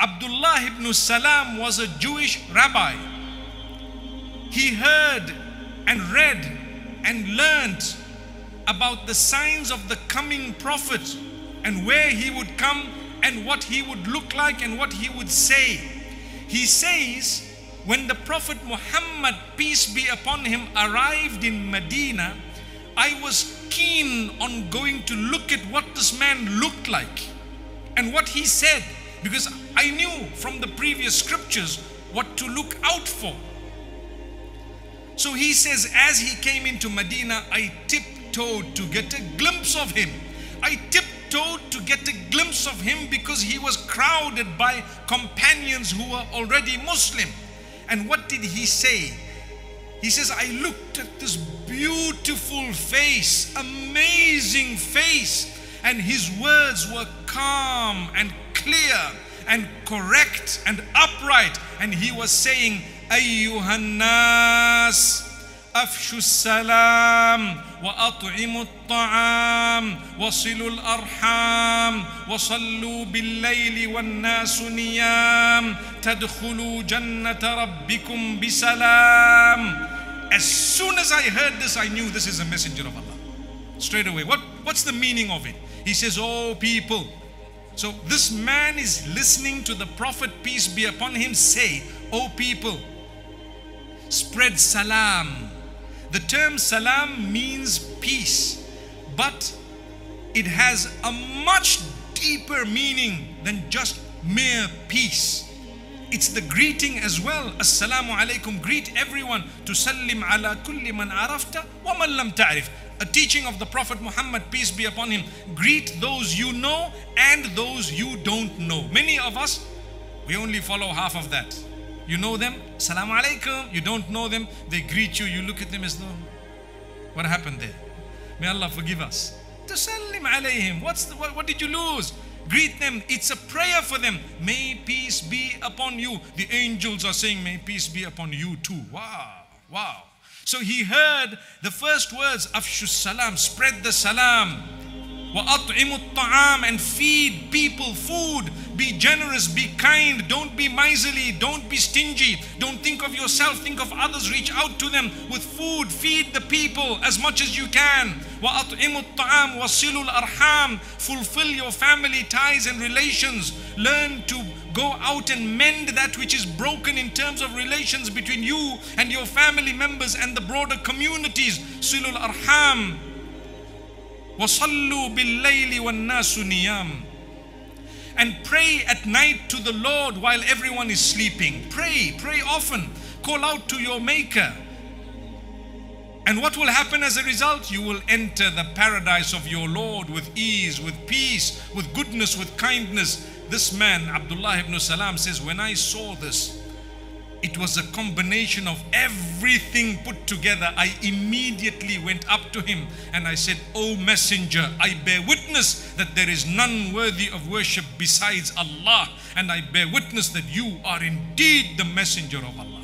Abdullah ibn Salam was a Jewish rabbi. He heard and read and learned about the signs of the coming prophet and where he would come and what he would look like and what he would say. He says, when the Prophet Muhammad, peace be upon him, arrived in Medina, I was keen on going to look at what this man looked like and what he said, because I knew from the previous scriptures what to look out for. So he says, as he came into Medina, I tiptoed to get a glimpse of him. I tiptoed to get a glimpse of him because he was crowded by companions who were already Muslim. And what did he say? He says, I looked at this beautiful face, amazing face. And his words were calm and clear and correct and upright. And he was saying, Ayyuhan nas, afshu salam, wa at'imu at-ta'am, wa silu al-arham, wa sallu bil-layli wan-nasu niyam, tadkhulu jannata rabbikum bisalam. As soon as I heard this, I knew this is a messenger of Allah. Straight away. What's the meaning of it? He says, oh people. So this man is listening to the Prophet, peace be upon him, say, oh people, spread salam. The term salam means peace, but it has a much deeper meaning than just mere peace. It's the greeting as well. Assalamu alaykum. Greet everyone. Taslim ala kulli man arafta wa man lam ta'rif. A teaching of the Prophet Muhammad, peace be upon him. Greet those you know and those you don't know. Many of us, we only follow half of that. You know them, Assalamu alaykum. You don't know them, they greet you. You look at them as though, what happened there? May Allah forgive us. Taslim alayhim. What did you lose? Greet them. It's a prayer for them. May peace be upon you. The angels are saying, may peace be upon you too. Wow, wow. So he heard the first words, Afshu salam, spread the salam. Wa at'imu at-ta'am, and feed people food. Be generous, be kind, don't be miserly, don't be stingy. Don't think of yourself, think of others, reach out to them with food. Feed the people as much as you can. Wa at'imu at-ta'am, wasilul arham, fulfill your family ties and relations. Learn to go out and mend that which is broken in terms of relations between you and your family members and the broader communities. Silul arham. Wasallu bil layli wan nasu niyam. And pray at night to the Lord while everyone is sleeping. Pray, pray often. Call out to your Maker. And what will happen as a result? You will enter the paradise of your Lord with ease, with peace, with goodness, with kindness. This man, Abdullah ibn Salam, says, when I saw this, it was a combination of everything put together. I immediately went up to him and I said, O messenger, I bear witness that there is none worthy of worship besides Allah. And I bear witness that you are indeed the messenger of Allah.